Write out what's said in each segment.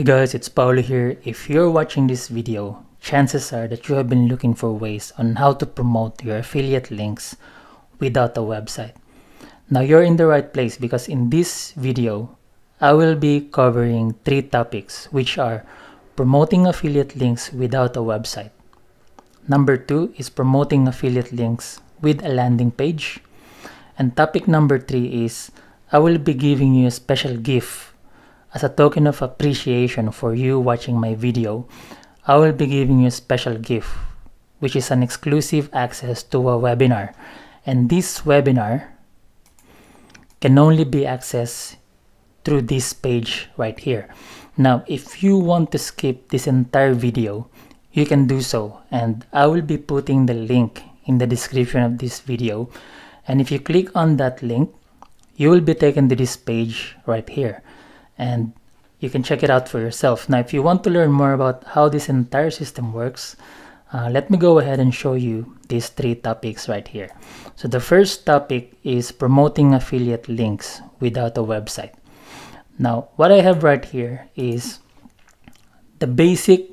Hey guys, it's Paolo here. If you're watching this video, chances are that you have been looking for ways on how to promote your affiliate links without a website. Now you're in the right place because in this video, I will be covering three topics, which are promoting affiliate links without a website. Number two is promoting affiliate links with a landing page. And topic number three is I will be giving you a special gift. As a token of appreciation for you watching my video, I will be giving you a special gift, which is an exclusive access to a webinar. And this webinar can only be accessed through this page right here. Now, if you want to skip this entire video, you can do so. And I will be putting the link in the description of this video. And if you click on that link, you will be taken to this page right here. And you can check it out for yourself. Now, if you want to learn more about how this entire system works, let me go ahead and show you these three topics right here. So the first topic is promoting affiliate links without a website. Now, what I have right here is the basic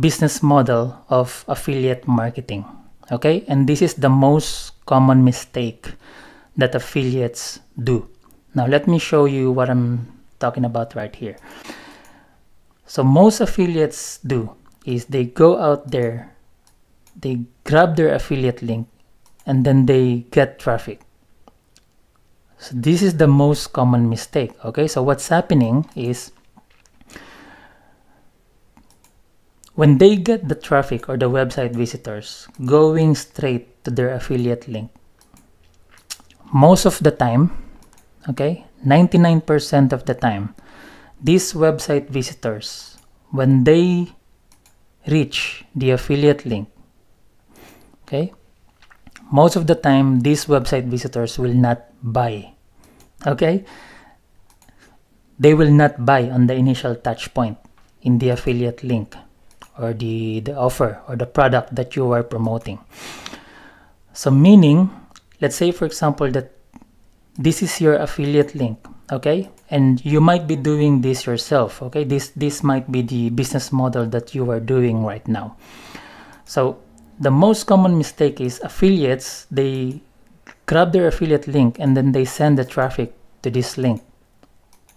business model of affiliate marketing, okay? And this is the most common mistake that affiliates do. Now, let me show you what I'm talking about right here. So most affiliates do is they go out there, they grab their affiliate link, and then they get traffic. So this is the most common mistake, okay? So what's happening is when they get the traffic or the website visitors going straight to their affiliate link, most of the time, okay, 99% of the time, these website visitors, when they reach the affiliate link, okay, most of the time, these website visitors will not buy, okay? They will not buy on the initial touch point in the affiliate link or the offer or the product that you are promoting. So meaning, let's say, for example, that this is your affiliate link, okay? And you might be doing this yourself, okay? This might be the business model that you are doing right now. So the most common mistake is affiliates, they grab their affiliate link and then they send the traffic to this link.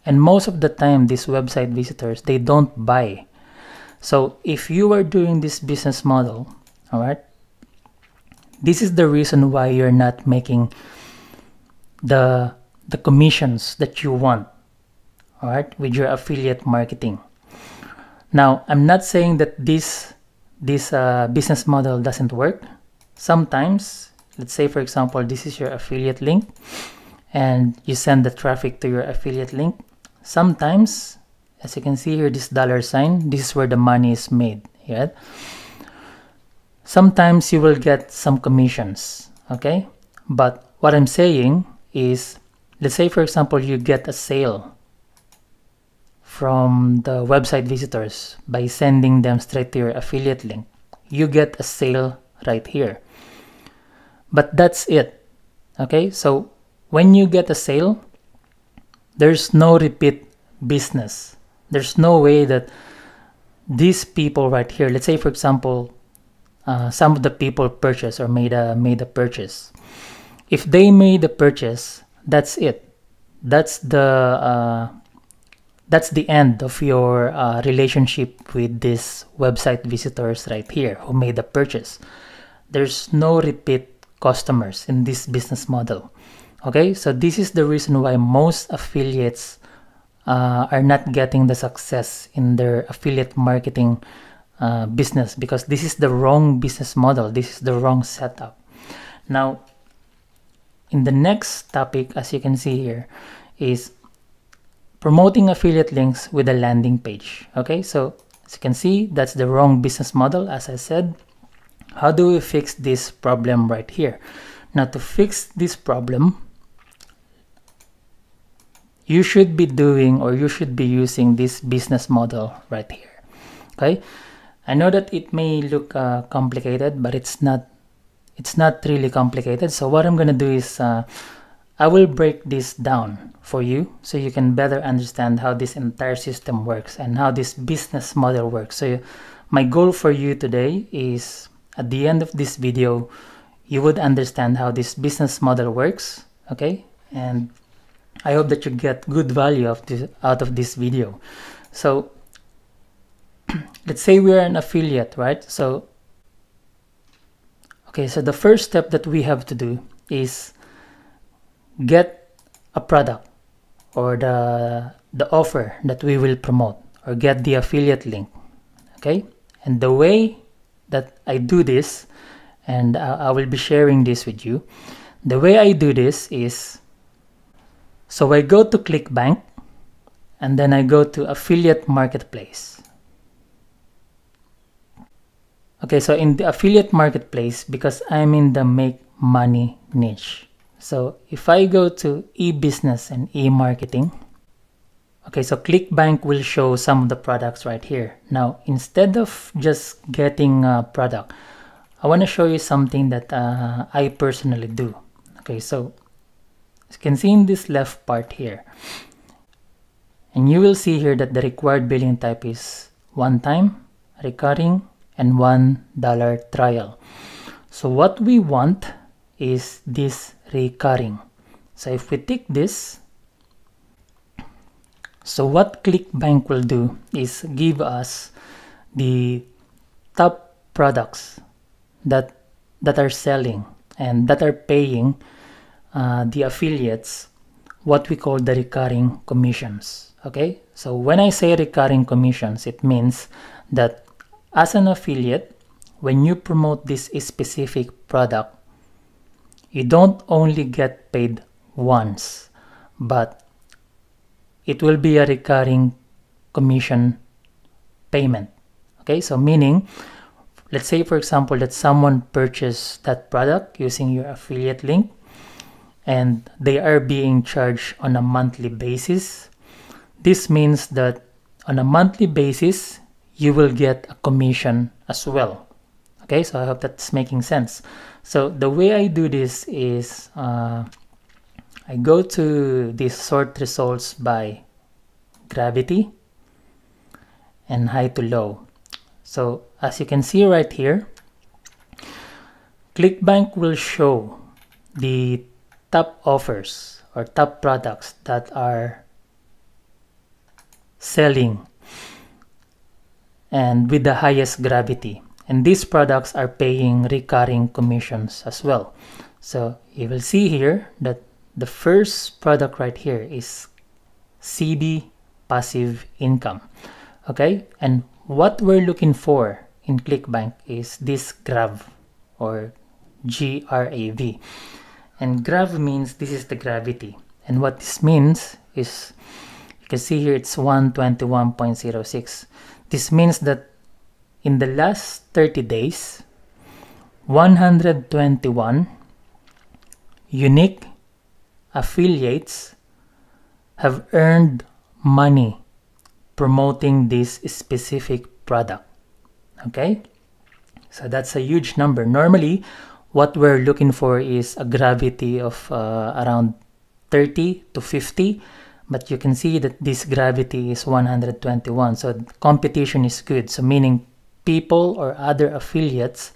And most of the time, these website visitors, they don't buy. So if you are doing this business model, all right, this is the reason why you're not making the commissions that you want, all right, with your affiliate marketing. Now, I'm not saying that this business model doesn't work. Sometimes, let's say, for example, this is your affiliate link and you send the traffic to your affiliate link. Sometimes, as you can see here, this dollar sign, this is where the money is made, yeah? Sometimes you will get some commissions, okay? But what I'm saying is, let's say, for example, you get a sale from the website visitors by sending them straight to your affiliate link. You get a sale right here. But that's it, okay? So when you get a sale, there's no repeat business. There's no way that these people right here, let's say, for example, some of the people purchased or made a purchase. If they made a purchase, that's it. That's the end of your relationship with these website visitors right here who made a purchase. There's no repeat customers in this business model. Okay, so this is the reason why most affiliates are not getting the success in their affiliate marketing business, because this is the wrong business model. This is the wrong setup. Now, in the next topic, as you can see here, is promoting affiliate links with a landing page. Okay, so as you can see, that's the wrong business model, as I said. How do we fix this problem right here? Now, to fix this problem, you should be doing or you should be using this business model right here. Okay, I know that it may look complicated, but it's not really complicated. So what I'm gonna do is I will break this down for you so you can better understand how this entire system works and how this business model works. So my goal for you today is, at the end of this video, you would understand how this business model works, okay? And I hope that you get good value out of this video. So let's say we are an affiliate, right? So, okay, so the first step that we have to do is get a product or the offer that we will promote, or get the affiliate link, okay? And the way that I do this, and I will be sharing this with you, the way I do this is, so I go to ClickBank, and then I go to Affiliate Marketplace. Okay, so in the Affiliate Marketplace, because I'm in the make money niche, so if I go to e-business and e-marketing, okay, so ClickBank will show some of the products right here. Now, instead of just getting a product, I want to show you something that I personally do. Okay, so as you can see in this left part here, and you will see here that the required billing type is one-time, recurring, and $1 trial. So what we want is this recurring. So if we tick this, so what ClickBank will do is give us the top products that are selling and that are paying the affiliates what we call the recurring commissions. Okay, so when I say recurring commissions, it means that as an affiliate, when you promote this specific product, you don't only get paid once, but it will be a recurring commission payment. Okay, so meaning, let's say for example that someone purchased that product using your affiliate link, and they are being charged on a monthly basis. This means that on a monthly basis, you will get a commission as well. Okay, so I hope that's making sense. So the way I do this is I go to this sort results by gravity and high to low. So as you can see right here, ClickBank will show the top offers or top products that are selling and with the highest gravity, and these products are paying recurring commissions as well. So you will see here that the first product right here is CB passive income. Okay, and what we're looking for in ClickBank is this grav or grav, and grav means this is the gravity, and what this means is, you can see here it's 121.06. This means that in the last 30 days, 121 unique affiliates have earned money promoting this specific product. Okay, so that's a huge number. Normally, what we're looking for is a gravity of around 30 to 50. But you can see that this gravity is 121, so competition is good. So meaning people or other affiliates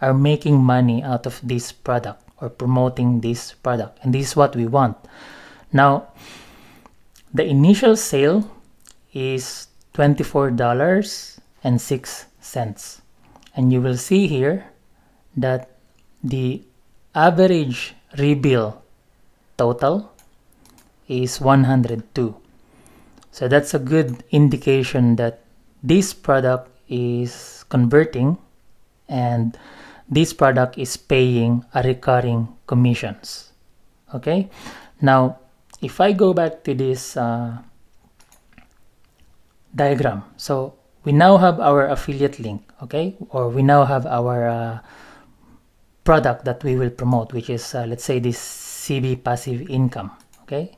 are making money out of this product or promoting this product, and this is what we want. Now, the initial sale is $24.06, and you will see here that the average rebill total is 102. So that's a good indication that this product is converting and this product is paying a recurring commissions. Okay, now if I go back to this diagram, so we now have our affiliate link, okay, or we now have our product that we will promote, which is let's say this CB passive income. Okay,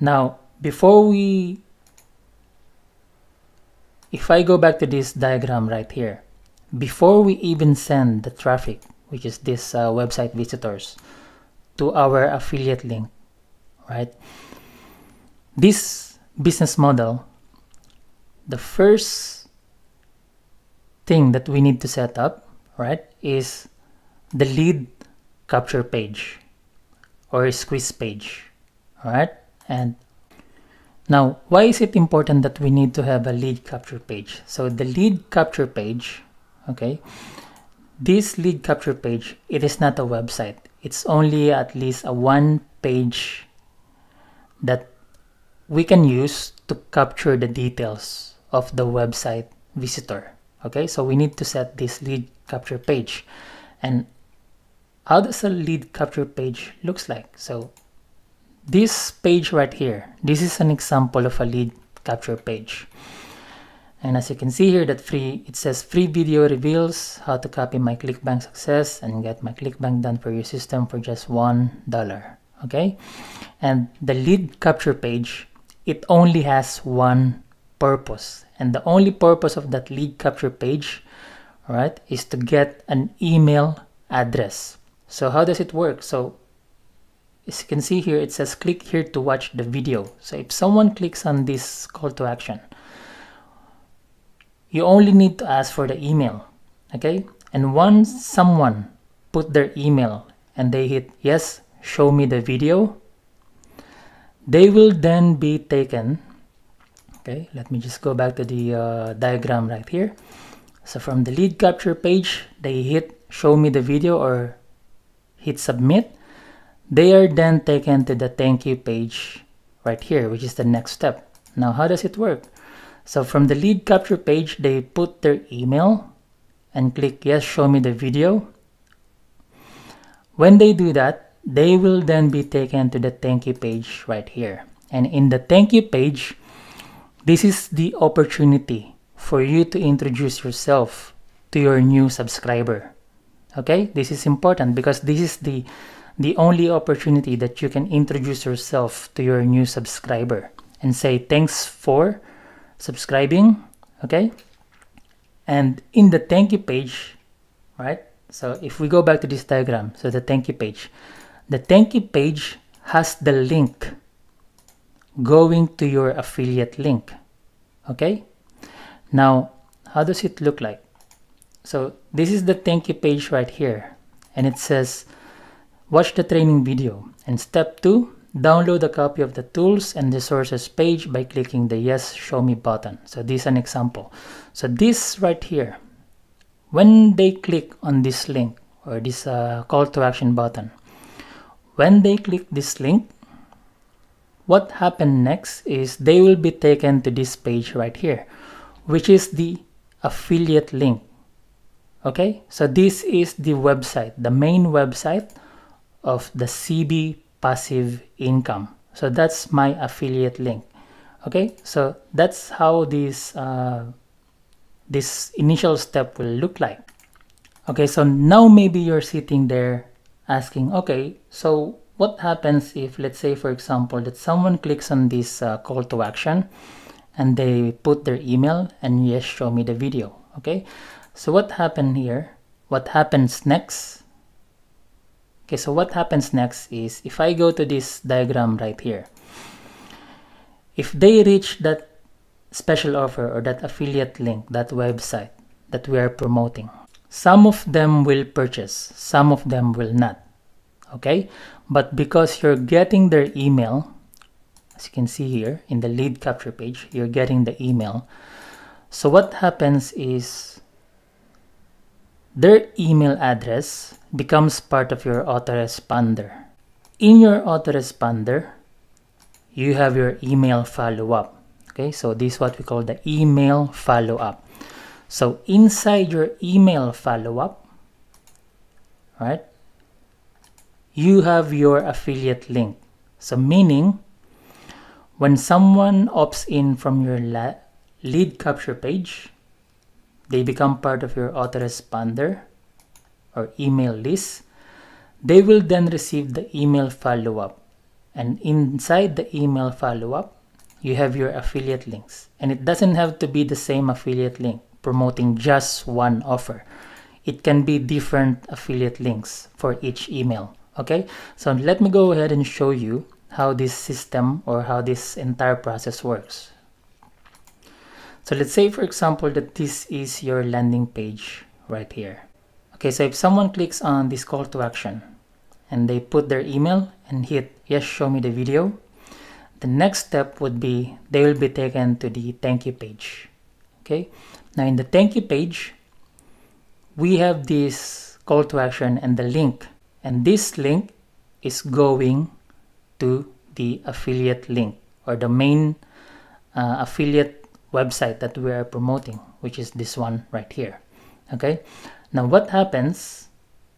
now if I go back to this diagram right here, before we even send the traffic, which is this website visitors, to our affiliate link, right? This business model, the first thing that we need to set up, right, is the lead capture page or squeeze page, right? And now, why is it important that we need to have a lead capture page? So the lead capture page, okay, this lead capture page, it is not a website. It's only at least a one page that we can use to capture the details of the website visitor. Okay, so we need to set this lead capture page. And how does a lead capture page looks like? So this page right here, this is an example of a lead capture page. And as you can see here, that it says free video reveals how to copy my ClickBank success and get my ClickBank done for your system for just $1. Okay, and the lead capture page, it only has one purpose, and the only purpose of that lead capture page, right, is to get an email address. So how does it work? So as you can see here, it says click here to watch the video. So if someone clicks on this call to action, you only need to ask for the email, okay? And once someone put their email and they hit yes, show me the video, they will then be taken. Okay, let me just go back to the diagram right here. So from the lead capture page, they hit show me the video or hit submit. They are then taken to the thank you page right here, which is the next step. Now, how does it work? So from the lead capture page, they put their email and click yes, show me the video. When they do that, they will then be taken to the thank you page right here. And in the thank you page, this is the opportunity for you to introduce yourself to your new subscriber. Okay, this is important because this is the only opportunity that you can introduce yourself to your new subscriber and say thanks for subscribing, okay? And in the thank you page, right? So if we go back to this diagram, so the thank you page, the thank you page has the link going to your affiliate link, okay? Now, how does it look like? So this is the thank you page right here, and it says, watch the training video. And step 2, download a copy of the tools and resources page by clicking the yes, show me button. So this is an example. So this right here, when they click on this link or this call to action button, when they click this link, what happened next is they will be taken to this page right here, which is the affiliate link. Okay, so this is the website, the main website of the CB passive income. So that's my affiliate link. Okay, so that's how this initial step will look like. Okay, so now maybe you're sitting there asking, okay, so what happens if, let's say, for example, that someone clicks on this call to action and they put their email and yes, show me the video. Okay, so what happened here? What happens next? Okay, so what happens next is if I go to this diagram right here, if they reach that special offer or that affiliate link, that website that we are promoting, some of them will purchase, some of them will not. Okay, but because you're getting their email, as you can see here in the lead capture page, you're getting the email. So what happens is their email address becomes part of your autoresponder. In your autoresponder, you have your email follow-up. Okay, so this is what we call the email follow-up. So inside your email follow-up, right, you have your affiliate link. So meaning, when someone opts in from your lead capture page, they become part of your autoresponder or email list. They will then receive the email follow-up, and inside the email follow-up, you have your affiliate links. And it doesn't have to be the same affiliate link promoting just one offer. It can be different affiliate links for each email. Okay, so let me go ahead and show you how this system or how this entire process works. So let's say, for example, that this is your landing page right here. Okay, so if someone clicks on this call to action and they put their email and hit yes, show me the video, the next step would be they will be taken to the thank you page. Okay, now in the thank you page, we have this call to action and the link, and this link is going to the affiliate link or the main affiliate website that we are promoting, which is this one right here. Okay, now what happens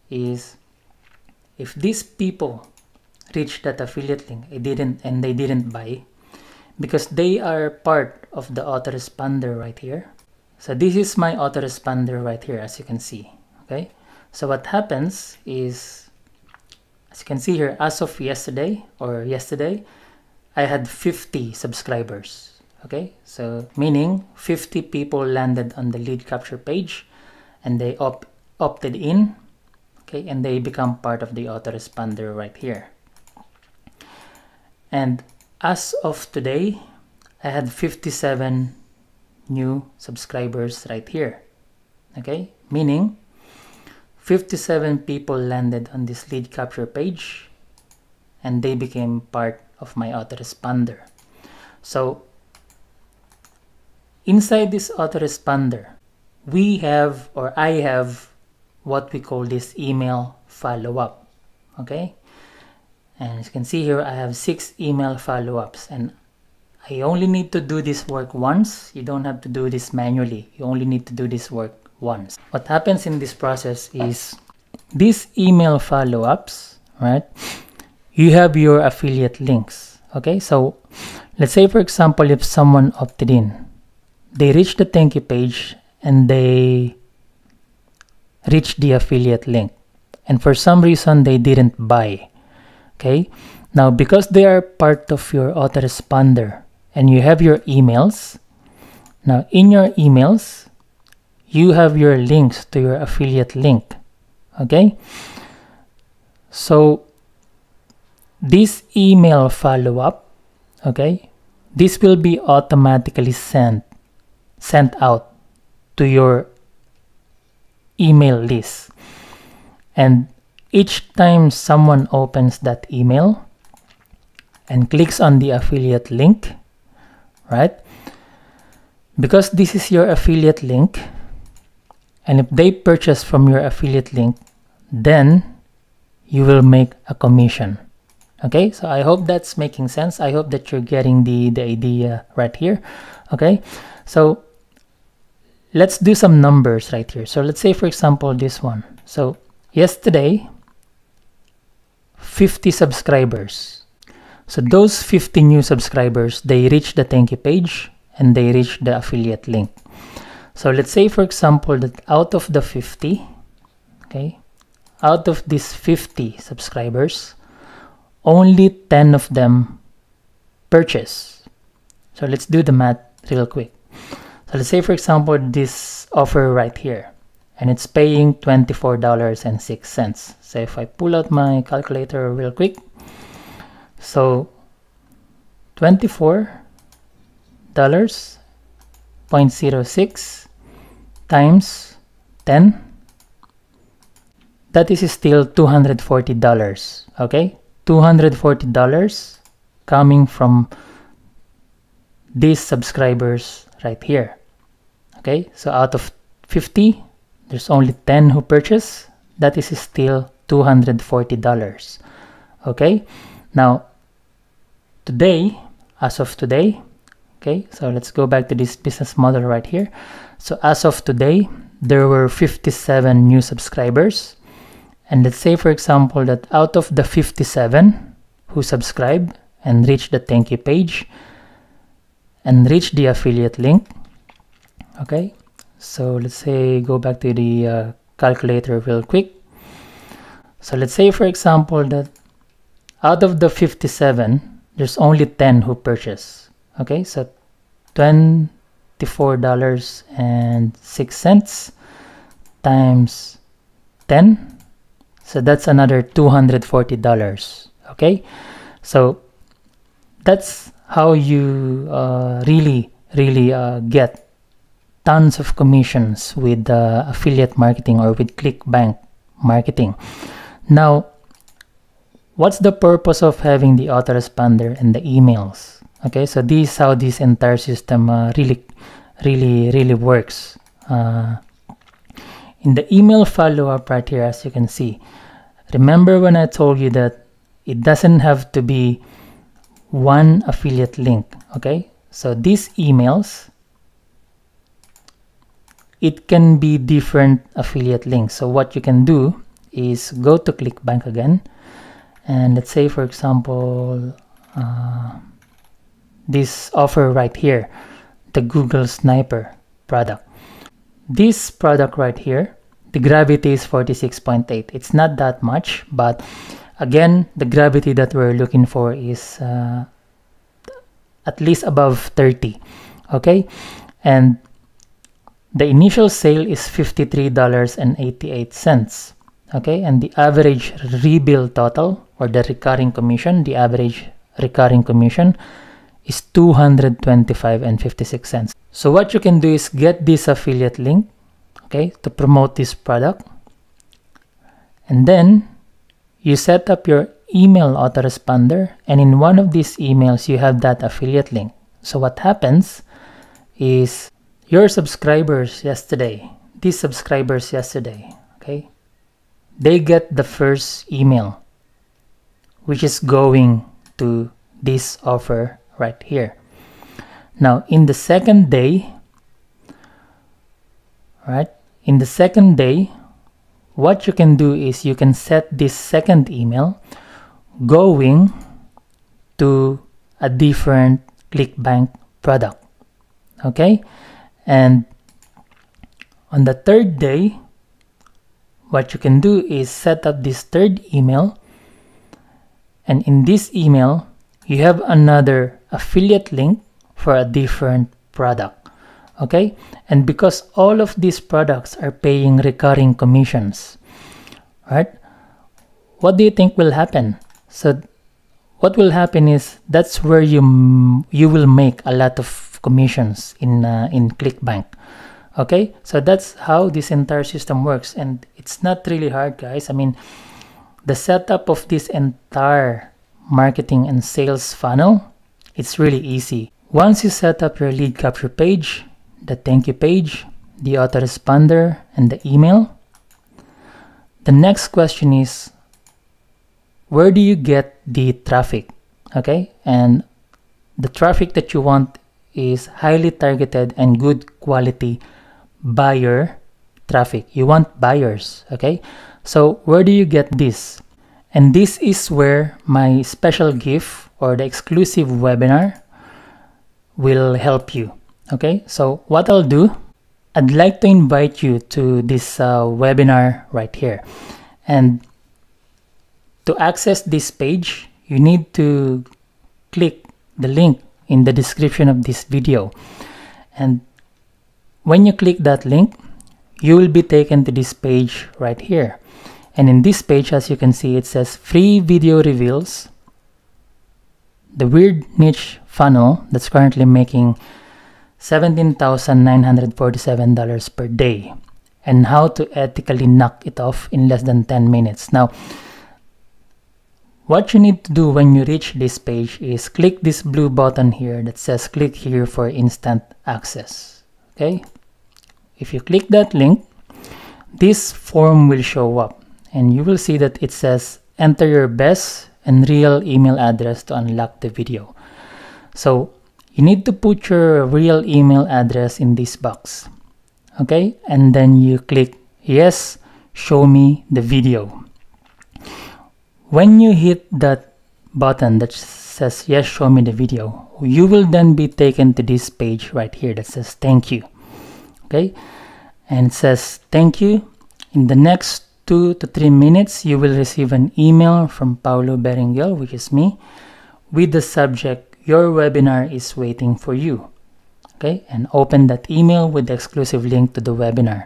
is if these people reach that affiliate link, they didn't buy because they are part of the autoresponder right here. So this is my autoresponder right here, as you can see. Okay, so what happens is, as you can see here, as of yesterday or yesterday, I had 50 subscribers. Okay, so meaning 50 people landed on the lead capture page and they opted in. Okay, and they become part of the autoresponder right here. And as of today, I had 57 new subscribers right here. Okay, meaning 57 people landed on this lead capture page and they became part of my autoresponder. So inside this autoresponder, we have, or I have, what we call this email follow-up. Okay, and as you can see here, I have 6 email follow-ups, and I only need to do this work once. You don't have to do this manually. You only need to do this work once. What happens in this process is these email follow-ups, right? You have your affiliate links. Okay, so let's say, for example, if someone opted in, they reach the thank you page and they reach the affiliate link, and for some reason they didn't buy. Okay, now because they are part of your autoresponder and you have your emails, now in your emails, you have your links to your affiliate link. Okay, so this email follow-up, okay, this will be automatically sent out to your email list, and each time someone opens that email and clicks on the affiliate link, right? Because this is your affiliate link, and if they purchase from your affiliate link, then you will make a commission. Okay, so I hope that's making sense. I hope that you're getting the idea right here. Okay, so let's do some numbers right here. So let's say, for example, this one. So yesterday, 50 subscribers. So those 50 new subscribers, they reach the thank you page and they reach the affiliate link. So let's say, for example, that out of the 50, okay, out of these 50 subscribers, only 10 of them purchase. So let's do the math real quick. So let's say, for example, this offer right here, and it's paying $24.06. So if I pull out my calculator real quick, so $24.06 times 10, that is still $240. Okay, $240 coming from these subscribers right here. Okay, so out of 50, there's only 10 who purchase. That is still $240. Okay, now today, as of today, okay, so let's go back to this business model right here. So as of today, there were 57 new subscribers, and let's say, for example, that out of the 57 who subscribe and reach the thank you page and reach the affiliate link, okay, so let's say, go back to the calculator real quick. So let's say, for example, that out of the 57, there's only 10 who purchase. Okay, so $24.06 times 10, So that's another $240. Okay, so that's how you really get tons of commissions with affiliate marketing or with ClickBank marketing. Now, what's the purpose of having the autoresponder and the emails? Okay, so this is how this entire system really works. In the email follow-up right here, as you can see, remember when I told you that it doesn't have to be one affiliate link, okay? So these emails, it can be different affiliate links. So what you can do is go to ClickBank again, and let's say, for example, this offer right here, the Google Sniper product. This product right here, the gravity is 46.8. It's not that much, but again, the gravity that we're looking for is at least above 30, okay? And the initial sale is $53.88, okay? And the average rebill total, or the recurring commission, the average recurring commission is $225.56. So what you can do is get this affiliate link, okay, to promote this product, and then you set up your email autoresponder, and in one of these emails you have that affiliate link. So what happens is your subscribers yesterday, these subscribers yesterday, okay, they get the first email, which is going to this offer right here. Now in the second day, right, in the second day, what you can do is you can set this second email going to a different ClickBank product, okay? And on the third day, what you can do is set up this third email, and in this email you have another affiliate link for a different product, okay? And because all of these products are paying recurring commissions, right, what do you think will happen? So what will happen is that's where you will make a lot of commissions in ClickBank, okay? So that's how this entire system works, and it's not really hard, guys. I mean, the setup of this entire marketing and sales funnel, it's really easy. Once you set up your lead capture page, the thank you page, the autoresponder, and the email, the next question is, where do you get the traffic? Okay, and the traffic that you want is highly targeted and good quality buyer traffic. You want buyers, okay? So where do you get this? And this is where my special gift or the exclusive webinar will help you, okay? So what I'll do, I'd like to invite you to this webinar right here. And to access this page, you need to click the link in the description of this video. And when you click that link, you will be taken to this page right here. And in this page, as you can see, it says free video reveals, the weird niche funnel that's currently making $17,947 per day, and how to ethically knock it off in less than 10 minutes. Now, what you need to do when you reach this page is click this blue button here that says click here for instant access, okay? If you click that link, this form will show up, and you will see that it says enter your best and real email address to unlock the video. So you need to put your real email address in this box, okay? And then you click yes, show me the video. When you hit that button that says yes, show me the video, you will then be taken to this page right here that says thank you, okay? And it says thank you. In the next 2 to 3 minutes, you will receive an email from Paolo Beringuel, which is me, with the subject, your webinar is waiting for you. Okay, and open that email with the exclusive link to the webinar.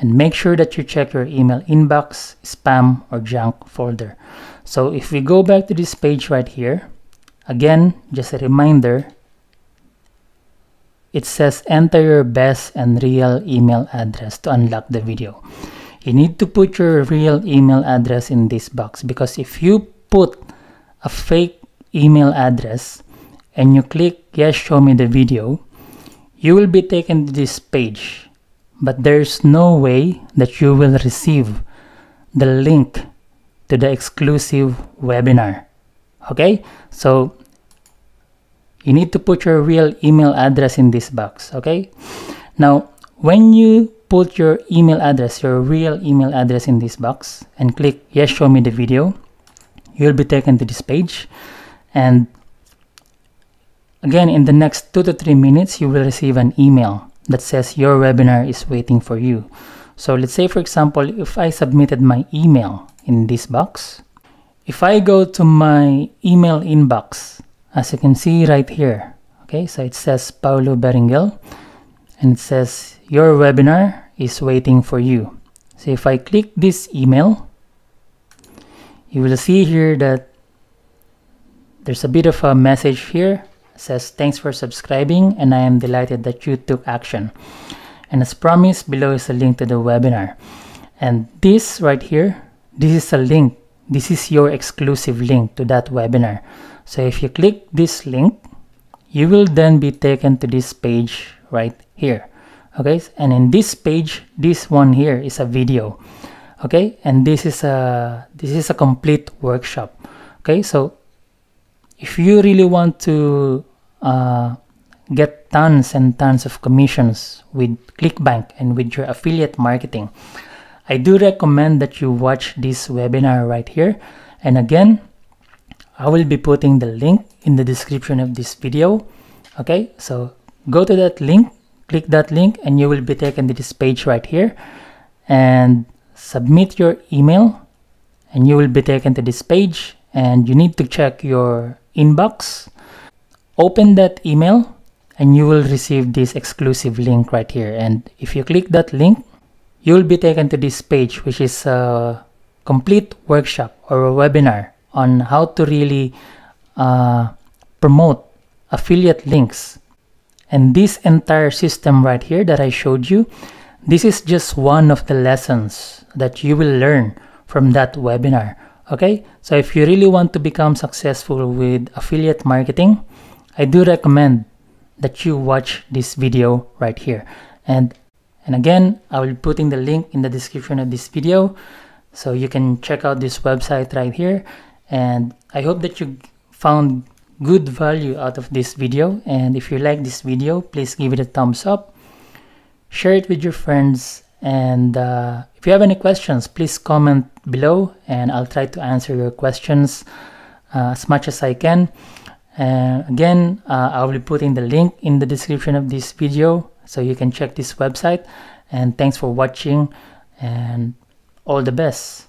And make sure that you check your email inbox, spam, or junk folder. So if we go back to this page right here, again, just a reminder, it says enter your best and real email address to unlock the video. You need to put your real email address in this box, because if you put a fake email address and you click yes, show me the video, you will be taken to this page. But there's no way that you will receive the link to the exclusive webinar. Okay, so you need to put your real email address in this box. Okay, now when you put your email address, your real email address in this box and click yes, show me the video, you'll be taken to this page. And again, in the next 2 to 3 minutes, you will receive an email that says your webinar is waiting for you. So let's say, for example, if I submitted my email in this box, if I go to my email inbox, as you can see right here, okay, so it says Paolo Beringuel, and it says your webinar is waiting for you. So if I click this email, you will see here that there's a bit of a message here. Says, thanks for subscribing and I am delighted that you took action. And as promised, below is a link to the webinar. And this right here, this is a link. This is your exclusive link to that webinar. So if you click this link, you will then be taken to this page right here. Okay, and in this page, this one here is a video. Okay, and this is a complete workshop. Okay, so if you really want to get tons and tons of commissions with ClickBank and with your affiliate marketing, I do recommend that you watch this webinar right here. And again, I will be putting the link in the description of this video. Okay, so go to that link, click that link, and you will be taken to this page right here, and submit your email and you will be taken to this page. And you need to check your inbox, open that email, and you will receive this exclusive link right here. And if you click that link, you will be taken to this page, which is a complete workshop or a webinar on how to really promote affiliate links. And this entire system right here that I showed you, this is just one of the lessons that you will learn from that webinar. Okay, so if you really want to become successful with affiliate marketing, I do recommend that you watch this video right here. And again, I will be putting the link in the description of this video, so you can check out this website right here. And I hope that you found good value out of this video. And if you like this video, please give it a thumbs up, share it with your friends. And if you have any questions, please comment below and I'll try to answer your questions as much as I can. And again, I will be putting the link in the description of this video, so you can check this website. And thanks for watching, and all the best.